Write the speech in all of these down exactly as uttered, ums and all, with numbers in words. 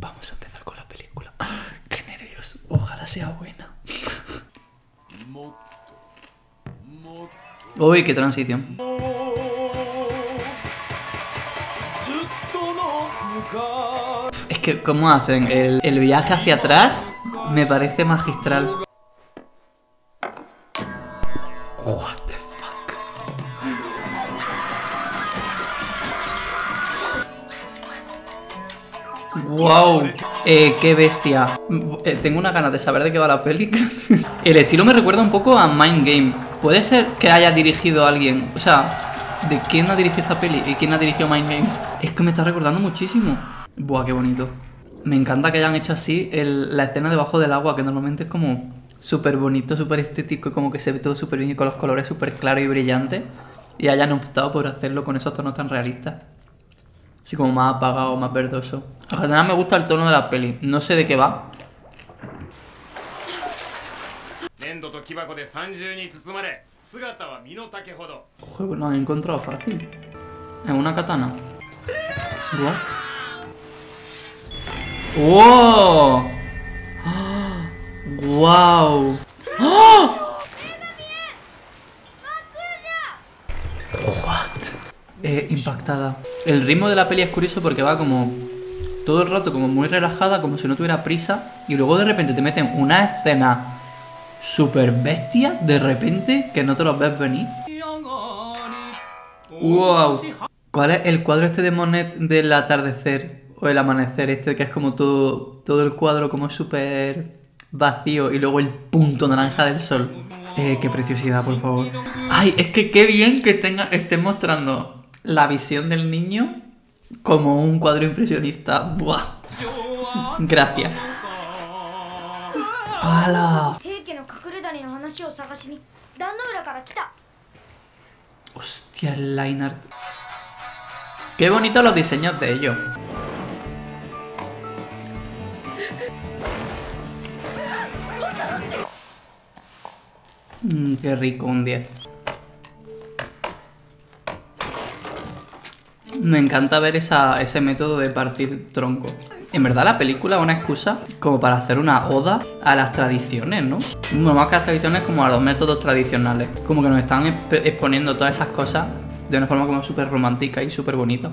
Vamos a empezar con la película. ¡Qué nervios! Ojalá sea buena. Uy, qué transición. Pff, es que, ¿cómo hacen? El, el viaje hacia atrás me parece magistral. What the fuck? Wow, eh, qué bestia. Eh, tengo una ganas de saber de qué va la peli. El estilo me recuerda un poco a Mind Game. Puede ser que haya dirigido a alguien. O sea, ¿de quién ha dirigido esta peli? ¿Y quién ha dirigido Mind Game? Es que me está recordando muchísimo. Buah, qué bonito. Me encanta que hayan hecho así el, la escena debajo del agua, que normalmente es como súper bonito, súper estético, como que se ve todo súper bien y con los colores súper claros y brillantes. Y hayan optado por hacerlo con esos tonos tan realistas. Así como más apagado, más verdoso. En general me gusta el tono de la peli. No sé de qué va. Ojo, lo han encontrado fácil. Es una katana. What? ¡Wow! ¡Wow! ¡Oh! What? Eh, impactada. El ritmo de la peli es curioso porque va como todo el rato como muy relajada, como si no tuviera prisa, y luego de repente te meten una escena super bestia, de repente, que no te los ves venir. Wow. ¿Cuál es el cuadro este de Monet del atardecer? O el amanecer este, que es como todo, todo el cuadro como súper vacío y luego el punto naranja del sol. Eh, qué preciosidad, por favor. Ay, es que qué bien que tenga, estén mostrando la visión del niño como un cuadro impresionista. Buah. Gracias. ¡Hala! Hostia, el line art. Qué bonitos los diseños de ellos. Mm, qué rico, un diez. Me encanta ver esa, ese método de partir tronco. En verdad la película es una excusa como para hacer una oda a las tradiciones, ¿no? No más que a las tradiciones, como a los métodos tradicionales. Como que nos están exp exponiendo todas esas cosas de una forma como súper romántica y súper bonita.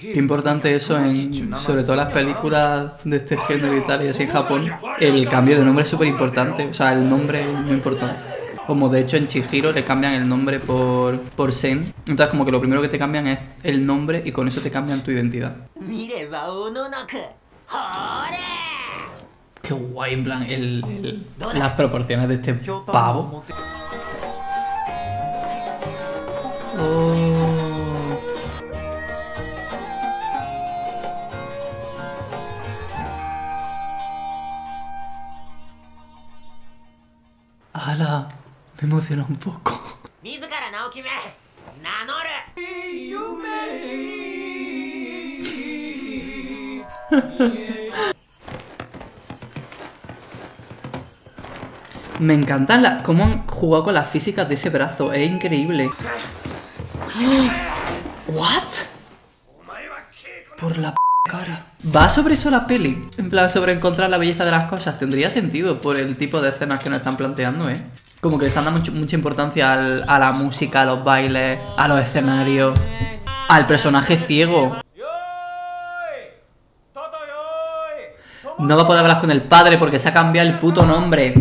Qué importante eso, en, sobre todo las películas de este género y tal, y así en Japón. El cambio de nombre es súper importante, o sea, el nombre es muy importante. Como de hecho en Chihiro le cambian el nombre por, por Sen. Entonces como que lo primero que te cambian es el nombre y con eso te cambian tu identidad. Qué guay, en plan, el, el, las proporciones de este pavo. Oh. ¡Hala! Me emociona un poco. Me encantan la... cómo han jugado con las físicas de ese brazo. Es increíble. ¿What? Por la p cara. ¿Va sobre eso la peli? En plan, sobre encontrar la belleza de las cosas. Tendría sentido por el tipo de escenas que nos están planteando, ¿eh? Como que le están dando mucho, mucha importancia al, a la música, a los bailes, a los escenarios, al personaje ciego. No va a poder hablar con el padre porque se ha cambiado el puto nombre.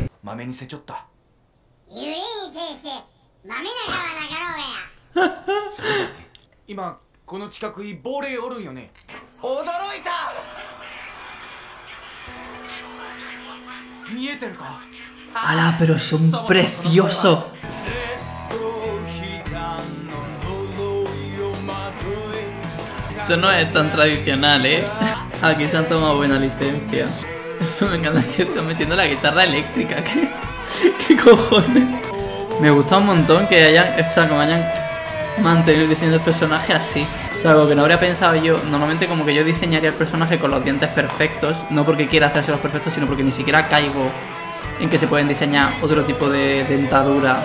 ¡Hala, pero son preciosos! Esto no es tan tradicional, ¿eh? Aquí se han tomado buena licencia. Me encanta que están metiendo la guitarra eléctrica. ¿Qué, qué cojones? Me gusta un montón que hayan, o sea, como hayan mantenido el diseño del personaje así. O sea, algo que no habría pensado yo. Normalmente como que yo diseñaría el personaje con los dientes perfectos. No porque quiera hacerse los perfectos, sino porque ni siquiera caigo en que se pueden diseñar otro tipo de dentadura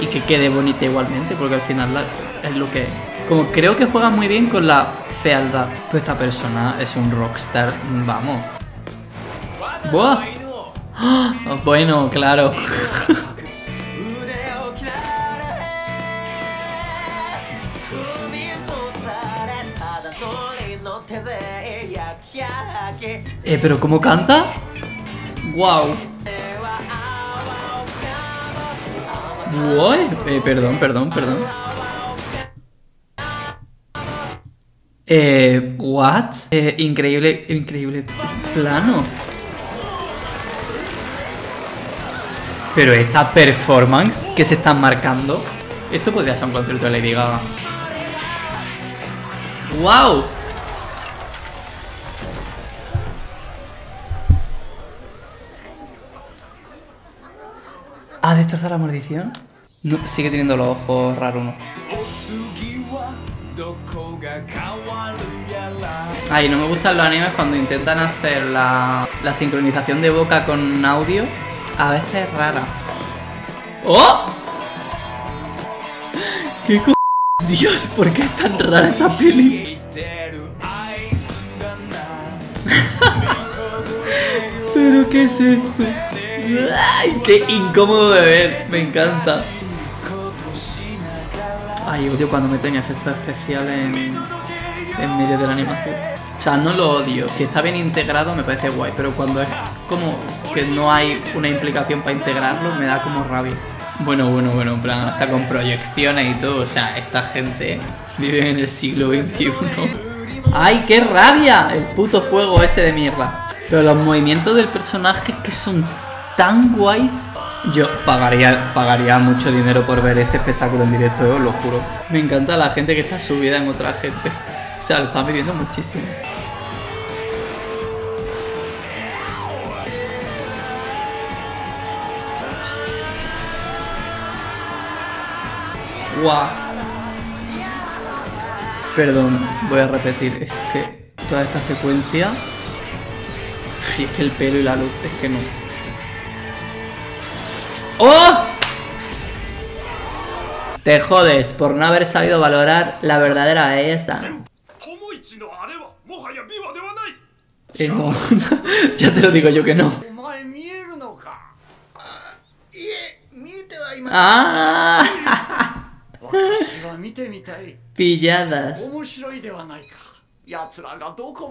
y que quede bonita igualmente, porque al final la, es lo que Como creo que juega muy bien con la fealdad. Pues esta persona es un rockstar, vamos. ¡Buah! ¡Oh, bueno, claro! Eh, pero ¿cómo canta? ¡Wow! Wow. Eh, perdón, perdón, perdón. Eh, what? Eh, increíble, increíble plano. Pero esta performance que se están marcando, esto podría ser un concierto de Lady Gaga. ¡Wow! ¿Ha destrozado la maldición? No, sigue teniendo los ojos raros uno. Ay, no me gustan los animes cuando intentan hacer la, la sincronización de boca con audio. A veces es rara. ¡Oh! ¡Qué co... Dios, ¿por qué es tan rara esta peli? ¿Pero qué es esto? ¡Ay, qué incómodo de ver! Me encanta. Ay, odio cuando meten efectos especiales en, en medio de la animación. O sea, no lo odio. Si está bien integrado me parece guay, pero cuando es como que no hay una implicación para integrarlo, me da como rabia. Bueno, bueno, bueno, en plan, hasta con proyecciones y todo, o sea, esta gente vive en el siglo veintiuno. ¡Ay, qué rabia! El puto fuego ese de mierda. Pero los movimientos del personaje es que son tan guays. Yo pagaría, pagaría mucho dinero por ver este espectáculo en directo, os lo juro. Me encanta la gente que está subida en otra gente. O sea, lo están viviendo muchísimo. Wow. Perdón, voy a repetir, es que toda esta secuencia, y es que el pelo y la luz, es que no. ¡Oh! Te jodes por no haber sabido valorar la verdadera belleza. Eh, no. Ya te lo digo yo que no. ¡Ah! Pilladas.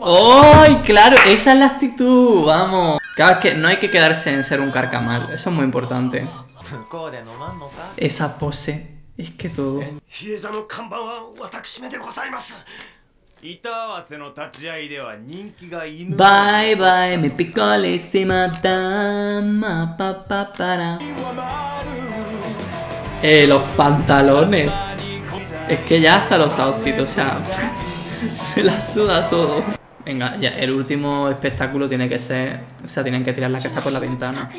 ¡Ay, claro! Esa es la actitud, vamos. Claro, es que no hay que quedarse en ser un carcamal, eso es muy importante. Esa pose, es que todo. Bye bye, me picó la estimada, pa pa para. Eh, los pantalones. Es que ya hasta los outfits, o sea, se la suda todo. Venga, ya, el último espectáculo tiene que ser... O sea, tienen que tirar la casa por la ventana.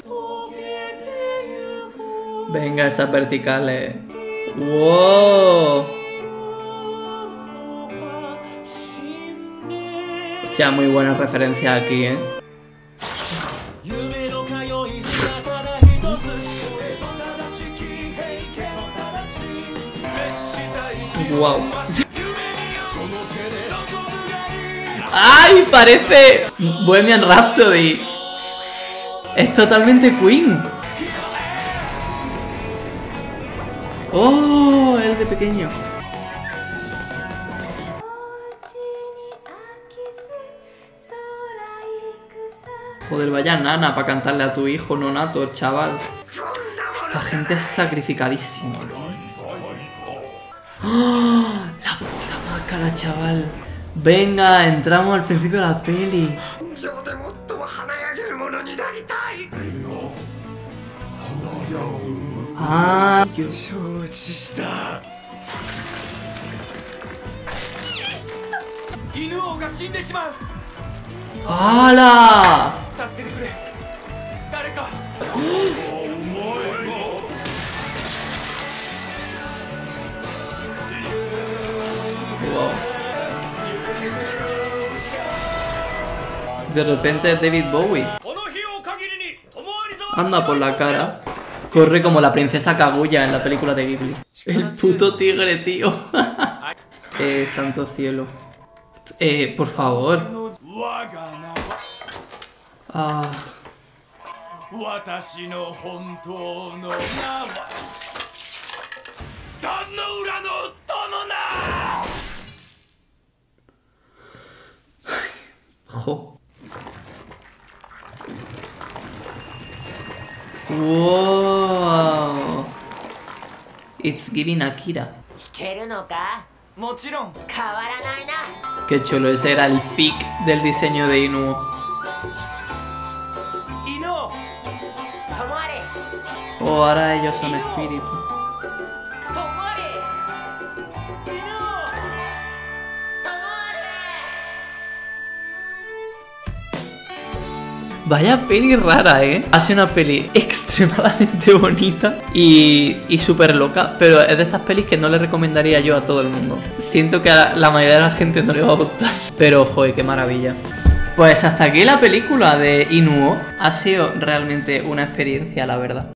Venga, esas verticales. ¡Wow! Hostia, muy buenas referencias aquí, ¿eh? Wow. ¡Ay! Parece Bohemian Rhapsody. Es totalmente Queen. Oh, el de pequeño. Joder, vaya nana para cantarle a tu hijo nonato, chaval. Esta gente es sacrificadísima, ¿no? ¡Oh! La puta máscara, chaval. Venga, entramos al principio de la peli. Ah, ¡hala! De repente es David Bowie. Anda por la cara. Corre como la princesa Kaguya en la película de Ghibli. El puto tigre, tío. Eh, santo cielo. Eh, por favor. Ah. Jo. Wow. It's giving Akira. Qué chulo, ese era el pic del diseño de Inu-Oh. Oh, ahora ellos son espíritus. Vaya peli rara, ¿eh? Hace una peli extremadamente bonita y, y súper loca, pero es de estas pelis que no le recomendaría yo a todo el mundo. Siento que a la mayoría de la gente no le va a gustar, pero joder, qué maravilla. Pues hasta aquí la película de Inu-Oh. Ha sido realmente una experiencia, la verdad.